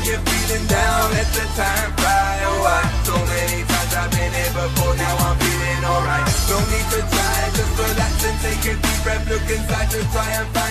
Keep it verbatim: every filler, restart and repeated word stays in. when you're feeling down, let the time fly. Oh, I, so many times I've been here before, now I'm feeling alright. No need to try, just relax and take a deep breath, look inside to try and find